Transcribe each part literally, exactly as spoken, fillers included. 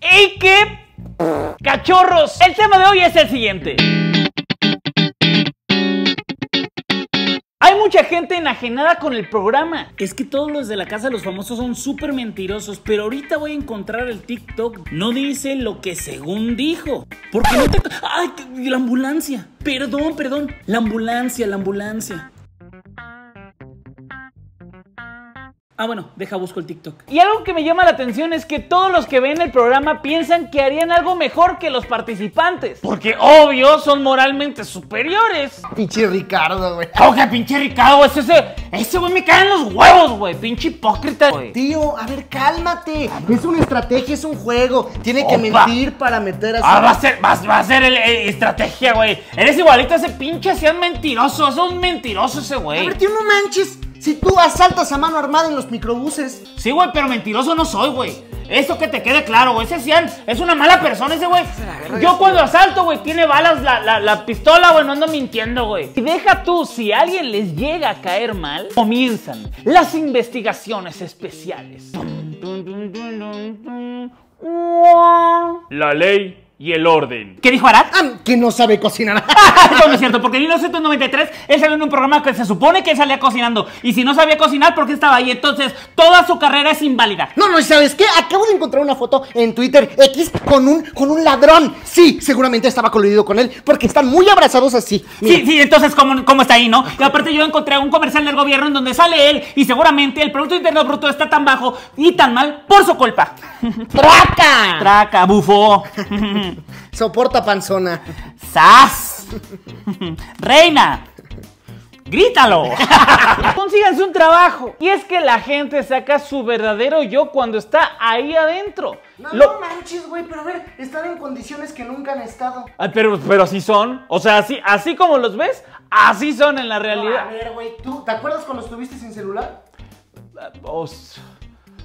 ¡Ey, qué cachorros! El tema de hoy es el siguiente. Hay mucha gente enajenada con el programa. Es que todos los de la Casa de los Famosos son súper mentirosos, pero ahorita voy a encontrar el TikTok. No dice lo que según dijo. Porque no te... ¡Ay, la ambulancia! Perdón, perdón. La ambulancia, la ambulancia. Ah, bueno, deja, busco el TikTok. Y algo que me llama la atención es que todos los que ven el programa piensan que harían algo mejor que los participantes. Porque, obvio, son moralmente superiores. Pinche Ricardo, güey. Oye, pinche Ricardo, güey. Ese, ese güey me cae en los huevos, güey. Pinche hipócrita, güey. Tío, a ver, cálmate. Es una estrategia, es un juego. Tiene Opa. que mentir para meter a... Ah, va a ser, va, va a ser el, el, estrategia, güey. Eres igualito a ese pinche, sean mentirosos. Es un mentiroso ese güey. A ver, tío, no manches. Si tú asaltas a mano armada en los microbuses. Sí, güey, pero mentiroso no soy, güey. Eso que te quede claro, güey. Ese Cian es una mala persona, ese güey. Yo cuando asalto, güey, tiene balas la, la, la pistola, güey. No ando mintiendo, güey. Y deja tú, si alguien les llega a caer mal, comienzan las investigaciones especiales. La ley y el orden. ¿Qué dijo Arath? Ah, que no sabe cocinar. Eso no es cierto, porque en mil novecientos noventa y tres él salió en un programa que se supone que él salía cocinando. Y si no sabía cocinar, ¿por qué estaba ahí? Entonces, toda su carrera es inválida. No, no, ¿sabes qué? Acabo de encontrar una foto en Twitter X con un, con un ladrón. Sí, seguramente estaba coludido con él, porque están muy abrazados así. Mira. Sí, sí, entonces, ¿cómo, cómo está ahí, no? Y aparte yo encontré un comercial del gobierno en donde sale él, y seguramente el Producto Interno Bruto está tan bajo y tan mal por su culpa. ¡Traca! ¡Traca, bufó! Soporta, panzona. ¡Sas! ¡Reina! ¡Grítalo! Consíganse un trabajo. Y es que la gente saca su verdadero yo cuando está ahí adentro. No, Lo... no manches, güey, pero a ver, están en condiciones que nunca han estado. Ay, pero, pero así son. O sea, así, así como los ves, así son en la realidad. No, a ver, güey, ¿tú te acuerdas cuando estuviste sin celular? Vos...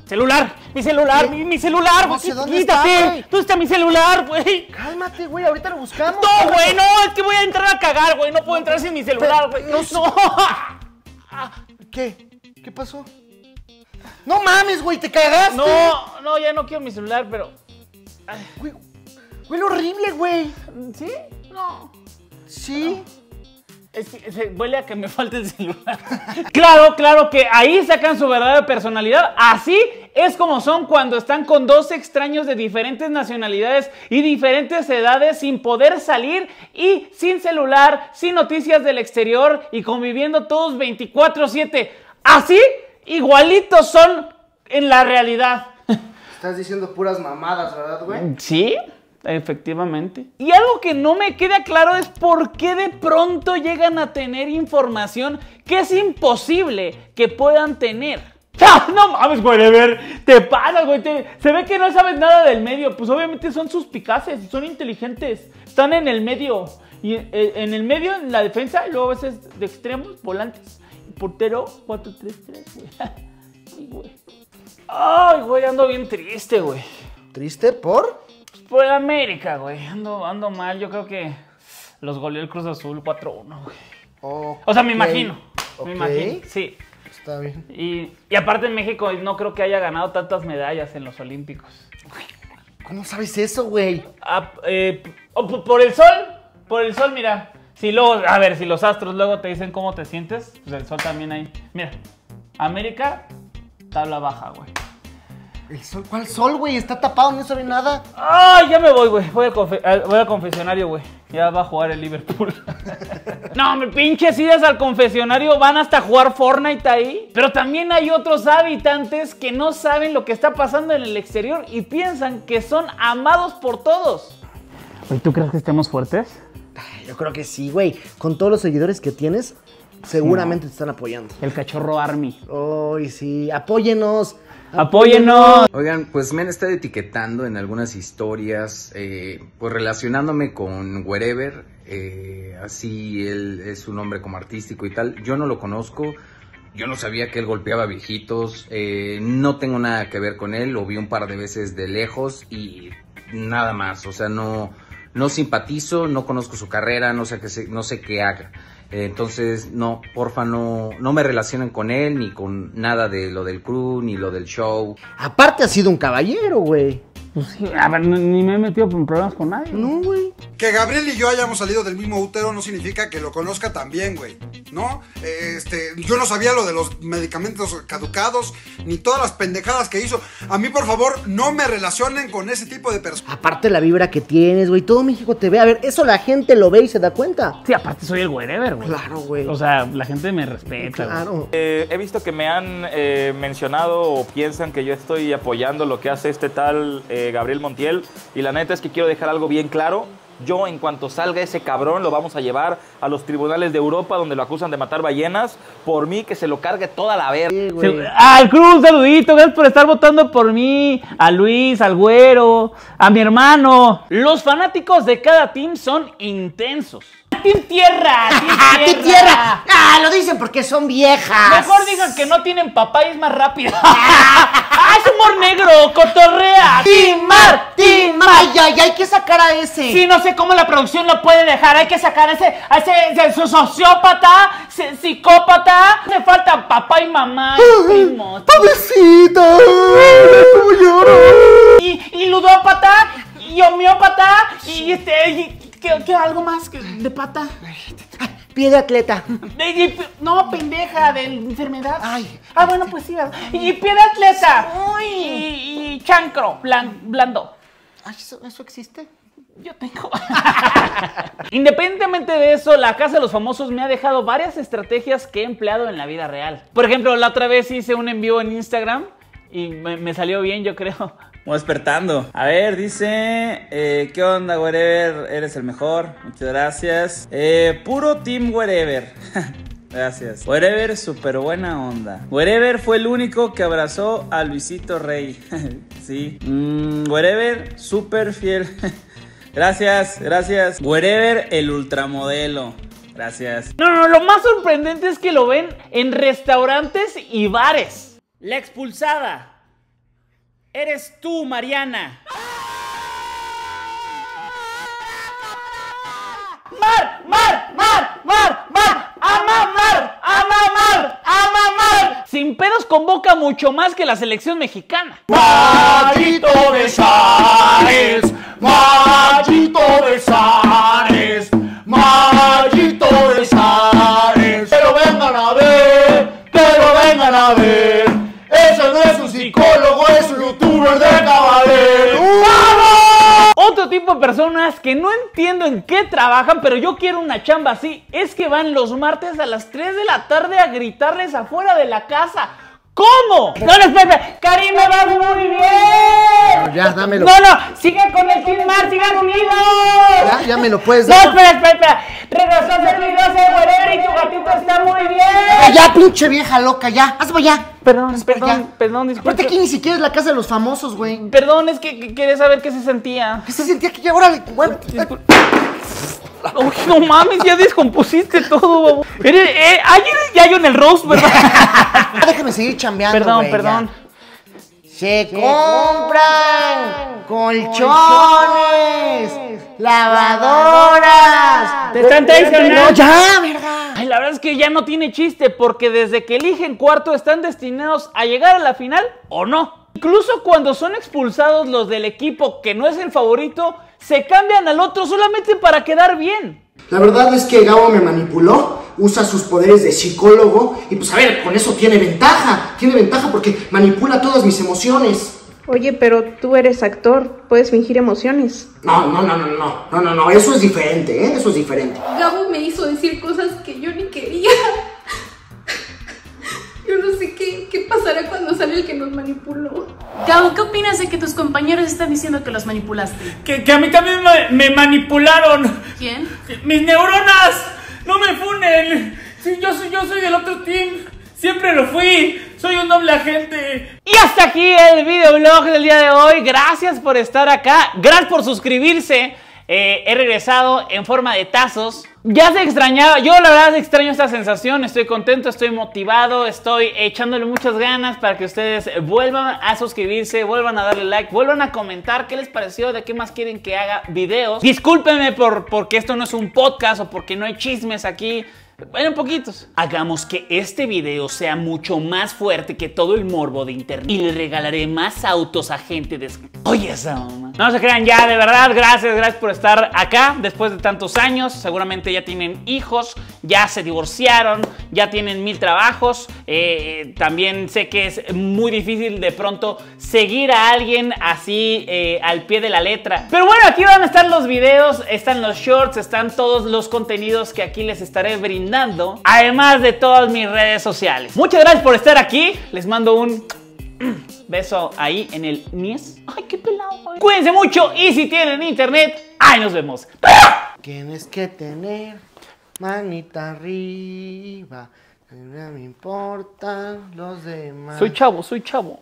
Celular, mi celular, mi, mi celular, güey. Quítate. ¿Dónde está mi celular, güey? Cálmate, güey, ahorita lo buscamos. No, güey, no, es que voy a entrar a cagar, güey. No puedo no, entrar sin mi celular, güey. No, no. ¿Qué? ¿Qué pasó? No mames, güey, te cagaste. No, no, ya no quiero mi celular, pero. Güey, huele horrible, güey. ¿Sí? No. ¿Sí? No. Es que se huele a que me falte el celular. Claro, claro que ahí sacan su verdadera personalidad. Así es como son cuando están con dos extraños de diferentes nacionalidades y diferentes edades, sin poder salir y sin celular, sin noticias del exterior y conviviendo todos veinticuatro siete. Así, igualitos son en la realidad. Estás diciendo puras mamadas, ¿verdad, güey? Sí. Efectivamente. Y algo que no me queda claro es por qué de pronto llegan a tener información que es imposible que puedan tener. ¡Ah, no mames, Wherever! Te pasas, güey. Te... Se ve que no sabes nada del medio. Pues obviamente son suspicaces, son inteligentes. Están en el medio. Y en el medio, en la defensa, luego a veces de extremos, volantes. Portero, cuatro tres tres. Ay, güey. Ay, güey, ando bien triste, güey. ¿Triste por...? Por América, güey. Ando, ando mal. Yo creo que los goleó el Cruz Azul cuatro uno, güey. Okay. O sea, me imagino. Okay. Me imagino, sí. Está bien. Y, y aparte en México no creo que haya ganado tantas medallas en los Olímpicos. ¿Cómo sabes eso, güey? Ah, eh, por el sol. Por el sol, mira. Si luego, a ver, si los astros luego te dicen cómo te sientes, pues el sol también ahí. Mira, América, tabla baja, güey. ¿El sol? ¿Cuál sol, güey? Está tapado, no se ve nada. ¡Ay, ya me voy, güey! Voy al confesionario, güey. Ya va a jugar el Liverpool. No, me pinches idas al confesionario. Van hasta jugar Fortnite ahí. Pero también hay otros habitantes que no saben lo que está pasando en el exterior y piensan que son amados por todos. Oye, ¿tú crees que estemos fuertes? Ay, yo creo que sí, güey. Con todos los seguidores que tienes, seguramente no. te están apoyando. El cachorro Army. Ay, oh, sí. Apóyenos. ¡Apóyenos! Oigan, pues me han estado etiquetando en algunas historias, eh, pues relacionándome con Wherever, eh, así él es su nombre como artístico y tal. Yo no lo conozco, yo no sabía que él golpeaba viejitos, eh, no tengo nada que ver con él, lo vi un par de veces de lejos y nada más. O sea, no, no simpatizo, no conozco su carrera, no sé qué, se, no sé qué haga. Entonces, no, porfa, no, no me relacionen con él, ni con nada de lo del crew, ni lo del show. Aparte ha sido un caballero, güey. Pues sí, a ver, ni me he metido en problemas con nadie. No, güey. Que Gabriel y yo hayamos salido del mismo útero no significa que lo conozca también, güey, ¿no? Este, yo no sabía lo de los medicamentos caducados, ni todas las pendejadas que hizo. A mí, por favor, no me relacionen con ese tipo de personas. Aparte la vibra que tienes, güey, todo México te ve. A ver, eso la gente lo ve y se da cuenta. Sí, aparte soy el wherever, güey. Claro, güey. O sea, la gente me respeta. Claro. Eh, he visto que me han eh, mencionado o piensan que yo estoy apoyando lo que hace este tal eh, Gabriel Montiel. Y la neta es que quiero dejar algo bien claro. Yo, en cuanto salga ese cabrón, lo vamos a llevar a los tribunales de Europa, donde lo acusan de matar ballenas. Por mí, que se lo cargue toda la verga. Sí, al Cruz, saludito. Gracias por estar votando por mí. A Luis, al Güero, a mi hermano. Los fanáticos de cada team son intensos. Team Tierra, Team Tierra. Team Tierra. Ah, lo dicen porque son viejas. Mejor digan que no tienen papá y es más rápido. ¡Ah, es humor negro! ¡Cotorrea! ¡Team Mar! ¡Team Mar! ¡Ay, ay, hay que sacar a ese! Sí, no sé cómo la producción lo puede dejar. Hay que sacar a ese, a ese su sociópata, se, psicópata. Le faltan papá y mamá. Y primos. ¡Pobrecita! ¡Cómo lloro! Y, y ludópata, y homeópata, y este... Y, ¿Qué, qué, algo más de pata? Pie de atleta. No, pendeja, de enfermedad. Ay. Ah, bueno, pues sí. Y pie de atleta. Y, y chancro, blando. Ay, ¿eso, ¿eso existe? Yo tengo. Independientemente de eso, la Casa de los Famosos me ha dejado varias estrategias que he empleado en la vida real. Por ejemplo, la otra vez hice un en vivo en Instagram y me, me salió bien, yo creo. Voy despertando. A ver, dice... Eh, ¿qué onda, Wherever? Eres el mejor. Muchas gracias. Eh, puro Team Wherever. Gracias. Wherever, súper buena onda. Wherever fue el único que abrazó a Luisito Rey. Sí. Mm, Wherever, súper fiel. Gracias, gracias. Wherever, el ultramodelo. Gracias. No, no, lo más sorprendente es que lo ven en restaurantes y bares. La expulsada eres tú, Mariana. ¡Mar! ¡Mar! ¡Mar! ¡Mar! ¡Mar! ¡A mamar! ¡A mamar! ¡A mamar! Sin pedos convoca mucho más que la selección mexicana. ¡Marito Bezares! ¡Marito Bezares! ¡Marito Bezares! ¡Que lo vengan a ver! ¡Que lo vengan a ver! ¡Eso no es un psicólogo! ¡Es un youtuber! De Caballero. ¡Vamos! Otro tipo de personas que no entiendo en qué trabajan, pero yo quiero una chamba así, es que van los martes a las tres de la tarde a gritarles afuera de la casa. ¿Cómo? No, no, espera, Karim, me va muy bien. No, ya, dámelo. No, no, sigan con el Team Mar, sigan unidos. Ya, ya me lo puedes dar. No, espera, espera, espera. Regresó a ser mi doce de Wherever y tu gatito está muy bien. Ay, ya, pinche vieja loca, ya, hazme ya. Perdón, perdón, perdón, disculpa. Aparte que ni siquiera es la Casa de los Famosos, güey. Perdón, es que, que quería saber qué se sentía. ¿Qué se sentía? Que ya, órale, güey. Uy, no mames, ya descompusiste todo, babo. Eres, eh, ayer ya yo en el roast, ¿verdad? Déjame seguir chambeando, perdón, wey, perdón. Se, Se compran colchones, colchones lavadoras. Te están traicionando. No, ya, verga. Ay, la verdad es que ya no tiene chiste, porque desde que eligen cuarto están destinados a llegar a la final o no. Incluso cuando son expulsados los del equipo que no es el favorito, se cambian al otro solamente para quedar bien. La verdad es que Gabo me manipuló, usa sus poderes de psicólogo y pues a ver, con eso tiene ventaja, tiene ventaja porque manipula todas mis emociones. Oye, pero tú eres actor, puedes fingir emociones. No, no, no, no, no, no, no, no, eso es diferente, ¿eh? Eso es diferente. Gabo me hizo decir cosas que yo ni quería. Yo no sé qué, qué pasará cuando sale el que nos manipuló. Gabo, ¿qué opinas de que tus compañeros están diciendo que los manipulaste? Que, que a mí también me, me manipularon. ¿Quién? ¡Mis neuronas! ¡No me funen! Sí, yo, soy, yo soy del otro team. Siempre lo fui. Soy un doble agente. Y hasta aquí el videoblog del día de hoy. Gracias por estar acá. Gracias por suscribirse. Eh, he regresado en forma de tazos. Ya se extrañaba, yo la verdad extraño esta sensación, estoy contento, estoy motivado, estoy echándole muchas ganas para que ustedes vuelvan a suscribirse, vuelvan a darle like, vuelvan a comentar qué les pareció, de qué más quieren que haga videos. Discúlpenme por, porque esto no es un podcast o porque no hay chismes aquí. Bueno, poquitos. Hagamos que este video sea mucho más fuerte que todo el morbo de internet. Y le regalaré más autos a gente de... Oye, esa mamá. No se crean ya, de verdad, gracias, gracias por estar acá después de tantos años. Seguramente ya tienen hijos, ya se divorciaron, ya tienen mil trabajos. Eh, también sé que es muy difícil de pronto seguir a alguien así eh, al pie de la letra. Pero bueno, aquí van a estar los videos, están los shorts, están todos los contenidos que aquí les estaré brindando, además de todas mis redes sociales. Muchas gracias por estar aquí. Les mando un beso ahí en el niés. Ay, qué pelado. Cuídense mucho y si tienen internet, ahí nos vemos. Tienes que tener manita arriba. No me importan los demás. Soy chavo, soy chavo.